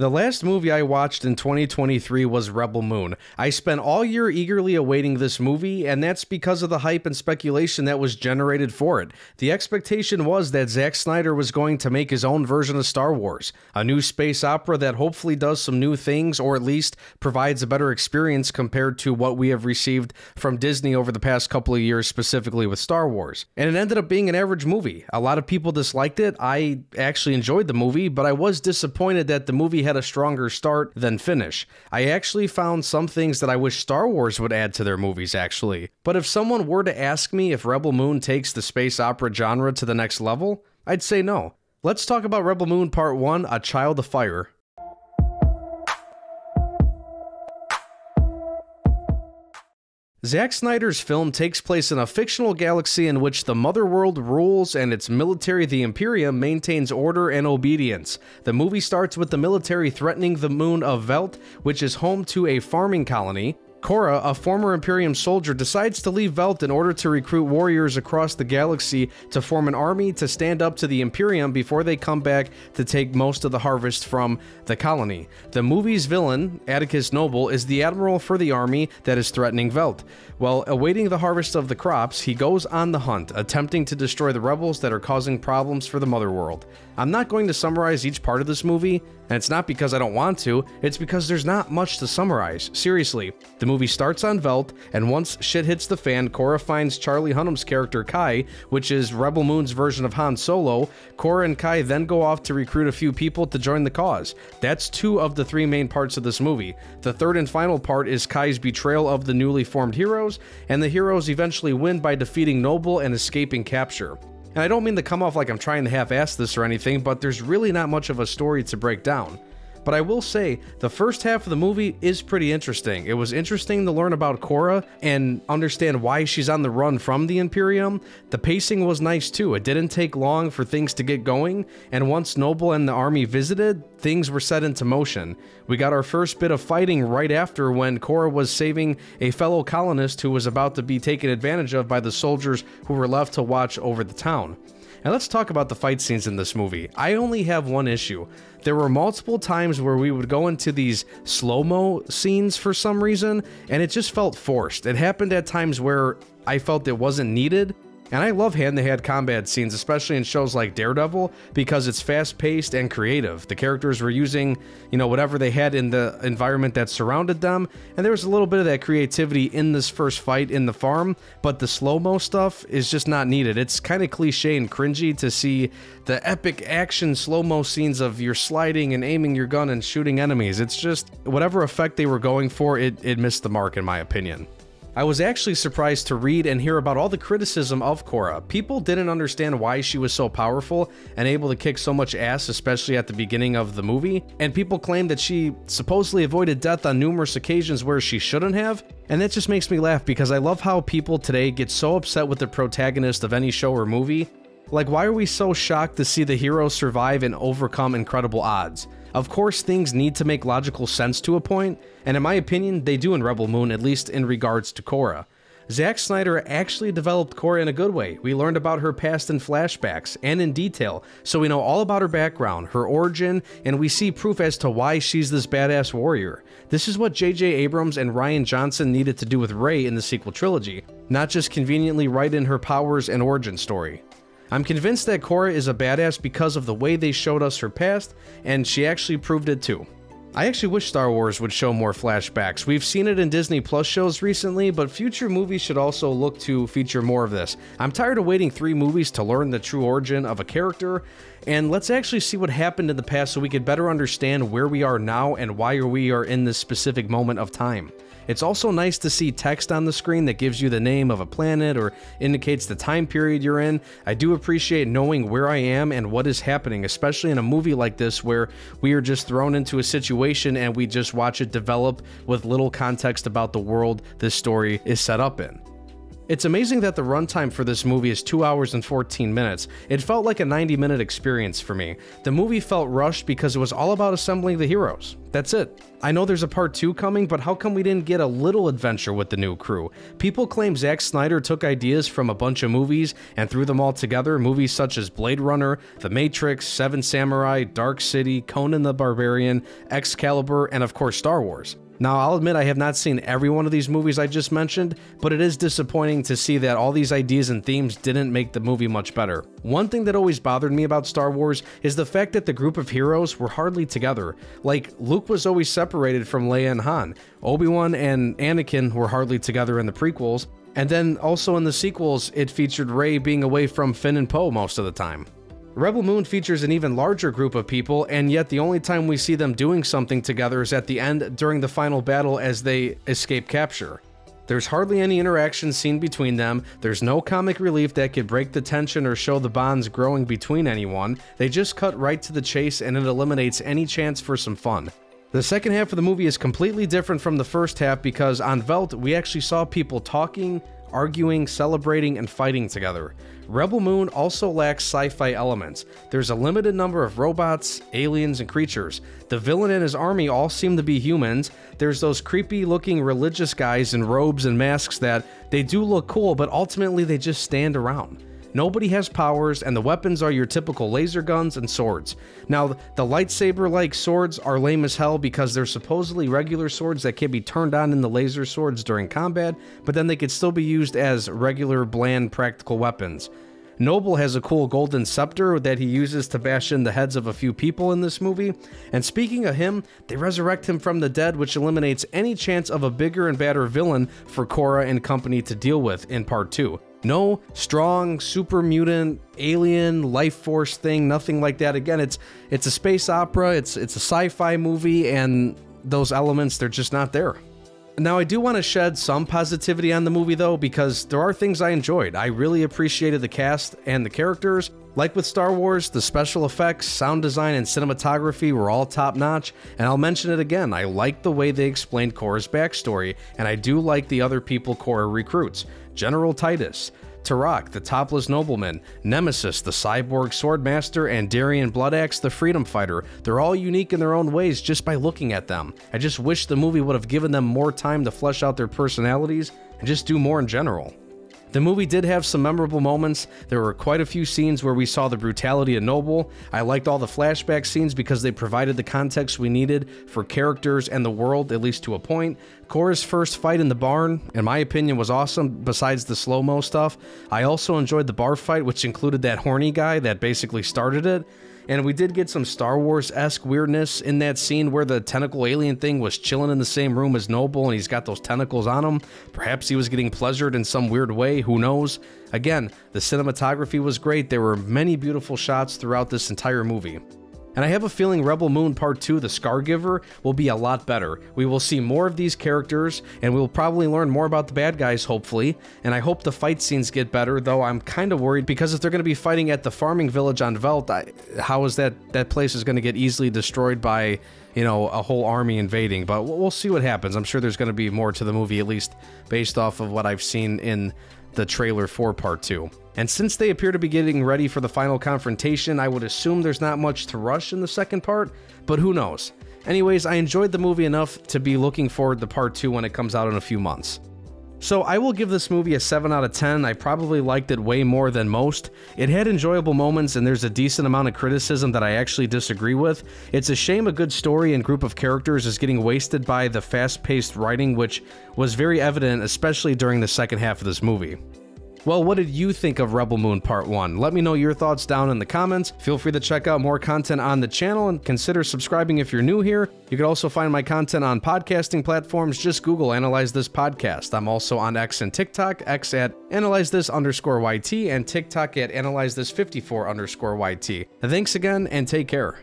The last movie I watched in 2023 was Rebel Moon. I spent all year eagerly awaiting this movie, and that's because of the hype and speculation that was generated for it. The expectation was that Zack Snyder was going to make his own version of Star Wars, a new space opera that hopefully does some new things, or at least provides a better experience compared to what we have received from Disney over the past couple of years, specifically with Star Wars. And it ended up being an average movie. A lot of people disliked it. I actually enjoyed the movie, but I was disappointed that the movie had a stronger start than finish. I actually found some things that I wish Star Wars would add to their movies, actually. But if someone were to ask me if Rebel Moon takes the space opera genre to the next level, I'd say no. Let's talk about Rebel Moon Part 1, A Child of Fire. Zack Snyder's film takes place in a fictional galaxy in which the Motherworld rules and its military, the Imperium, maintains order and obedience. The movie starts with the military threatening the moon of Veldt, which is home to a farming colony. Kora, a former Imperium soldier, decides to leave Veldt in order to recruit warriors across the galaxy to form an army to stand up to the Imperium before they come back to take most of the harvest from the colony. The movie's villain, Atticus Noble, is the admiral for the army that is threatening Veldt. While awaiting the harvest of the crops, he goes on the hunt, attempting to destroy the rebels that are causing problems for the Motherworld. I'm not going to summarize each part of this movie, and it's not because I don't want to, it's because there's not much to summarize. Seriously. The movie starts on Veldt, and once shit hits the fan, Kora finds Charlie Hunnam's character Kai, which is Rebel Moon's version of Han Solo. Kora and Kai then go off to recruit a few people to join the cause. That's two of the three main parts of this movie. The third and final part is Kai's betrayal of the newly formed heroes, and the heroes eventually win by defeating Noble and escaping capture. And I don't mean to come off like I'm trying to half-ass this or anything, but there's really not much of a story to break down. But I will say, the first half of the movie is pretty interesting. It was interesting to learn about Kora and understand why she's on the run from the Imperium. The pacing was nice too. It didn't take long for things to get going, and once Noble and the army visited, things were set into motion. We got our first bit of fighting right after when Kora was saving a fellow colonist who was about to be taken advantage of by the soldiers who were left to watch over the town. And let's talk about the fight scenes in this movie. I only have one issue. There were multiple times where we would go into these slow-mo scenes for some reason, and it just felt forced. It happened at times where I felt it wasn't needed. And I love hand-to-hand combat scenes, especially in shows like Daredevil, because it's fast-paced and creative. The characters were using, whatever they had in the environment that surrounded them, and there was a little bit of that creativity in this first fight in the farm, but the slow-mo stuff is just not needed. It's kind of cliche and cringy to see the epic action slow-mo scenes of you're sliding and aiming your gun and shooting enemies. It's just, whatever effect they were going for, it missed the mark in my opinion. I was actually surprised to read and hear about all the criticism of Kora. People didn't understand why she was so powerful and able to kick so much ass, especially at the beginning of the movie, and people claimed that she supposedly avoided death on numerous occasions where she shouldn't have, and that just makes me laugh because I love how people today get so upset with the protagonist of any show or movie. Like, why are we so shocked to see the hero survive and overcome incredible odds? Of course, things need to make logical sense to a point, and in my opinion, they do in Rebel Moon, at least in regards to Kora. Zack Snyder actually developed Kora in a good way. We learned about her past in flashbacks and in detail, so we know all about her background, her origin, and we see proof as to why she's this badass warrior. This is what J.J. Abrams and Ryan Johnson needed to do with Rey in the sequel trilogy, not just conveniently write in her powers and origin story. I'm convinced that Kora is a badass because of the way they showed us her past, and she actually proved it too. I actually wish Star Wars would show more flashbacks. We've seen it in Disney Plus shows recently, but future movies should also look to feature more of this. I'm tired of waiting 3 movies to learn the true origin of a character, and let's actually see what happened in the past so we could better understand where we are now and why we are in this specific moment of time. It's also nice to see text on the screen that gives you the name of a planet or indicates the time period you're in. I do appreciate knowing where I am and what is happening, especially in a movie like this where we are just thrown into a situation and we just watch it develop with little context about the world this story is set up in. It's amazing that the runtime for this movie is 2 hours and 14 minutes. It felt like a 90-minute experience for me. The movie felt rushed because it was all about assembling the heroes. That's it. I know there's a part 2 coming, but how come we didn't get a little adventure with the new crew? People claim Zack Snyder took ideas from a bunch of movies and threw them all together, movies such as Blade Runner, The Matrix, Seven Samurai, Dark City, Conan the Barbarian, Excalibur, and of course Star Wars. Now, I'll admit I have not seen every one of these movies I just mentioned, but it is disappointing to see that all these ideas and themes didn't make the movie much better. One thing that always bothered me about Star Wars is the fact that the group of heroes were hardly together. Like, Luke was always separated from Leia and Han, Obi-Wan and Anakin were hardly together in the prequels, and then also in the sequels, it featured Rey being away from Finn and Poe most of the time. Rebel Moon features an even larger group of people, and yet the only time we see them doing something together is at the end during the final battle as they escape capture. There's hardly any interaction seen between them, there's no comic relief that could break the tension or show the bonds growing between anyone, they just cut right to the chase and it eliminates any chance for some fun. The second half of the movie is completely different from the first half because on Veldt we actually saw people talking, arguing, celebrating, and fighting together. Rebel Moon also lacks sci-fi elements. There's a limited number of robots, aliens, and creatures. The villain and his army all seem to be humans. There's those creepy-looking religious guys in robes and masks that they do look cool, but ultimately they just stand around. Nobody has powers, and the weapons are your typical laser guns and swords. Now, the lightsaber-like swords are lame as hell because they're supposedly regular swords that can be turned on into laser swords during combat, but then they could still be used as regular, bland, practical weapons. Noble has a cool golden scepter that he uses to bash in the heads of a few people in this movie, and speaking of him, they resurrect him from the dead, which eliminates any chance of a bigger and badder villain for Kora and company to deal with in Part 2. No strong, super mutant, alien, life force thing, nothing like that. Again, it's a space opera, it's a sci-fi movie, and those elements, they're just not there. Now, I do want to shed some positivity on the movie, though, because there are things I enjoyed. I really appreciated the cast and the characters. Like with Star Wars, the special effects, sound design, and cinematography were all top-notch, and I'll mention it again, I like the way they explained Kora's backstory, and I do like the other people Kora recruits. General Titus, Tarak, the topless nobleman, Nemesis, the cyborg swordmaster, and Darien Bloodaxe, the freedom fighter. They're all unique in their own ways just by looking at them. I just wish the movie would have given them more time to flesh out their personalities and just do more in general. The movie did have some memorable moments. There were quite a few scenes where we saw the brutality of Noble. I liked all the flashback scenes because they provided the context we needed for characters and the world, at least to a point. Kora's first fight in the barn, in my opinion, was awesome, besides the slow-mo stuff. I also enjoyed the bar fight, which included that horny guy that basically started it. And we did get some Star Wars-esque weirdness in that scene where the tentacle alien thing was chilling in the same room as Noble and he's got those tentacles on him. Perhaps he was getting pleasured in some weird way, who knows? Again, the cinematography was great. There were many beautiful shots throughout this entire movie. And I have a feeling Rebel Moon Part 2, The Scargiver, will be a lot better. We will see more of these characters, and we'll probably learn more about the bad guys, hopefully. And I hope the fight scenes get better, though I'm kind of worried, because if they're going to be fighting at the farming village on Veldt, how is that place is going to get easily destroyed by, you know, a whole army invading. But we'll see what happens. I'm sure there's going to be more to the movie, at least based off of what I've seen in the trailer for Part 2. And since they appear to be getting ready for the final confrontation, I would assume there's not much to rush in the second part, but who knows? Anyways, I enjoyed the movie enough to be looking forward to Part 2 when it comes out in a few months. So I will give this movie a 7 out of 10. I probably liked it way more than most. It had enjoyable moments, and there's a decent amount of criticism that I actually disagree with. It's a shame a good story and group of characters is getting wasted by the fast-paced writing, which was very evident, especially during the second half of this movie. Well, what did you think of Rebel Moon Part 1? Let me know your thoughts down in the comments. Feel free to check out more content on the channel and consider subscribing if you're new here. You can also find my content on podcasting platforms. Just Google Analyze This Podcast. I'm also on X and TikTok, X at AnalyzeThis_YT and TikTok at AnalyzeThis54_YT. Thanks again and take care.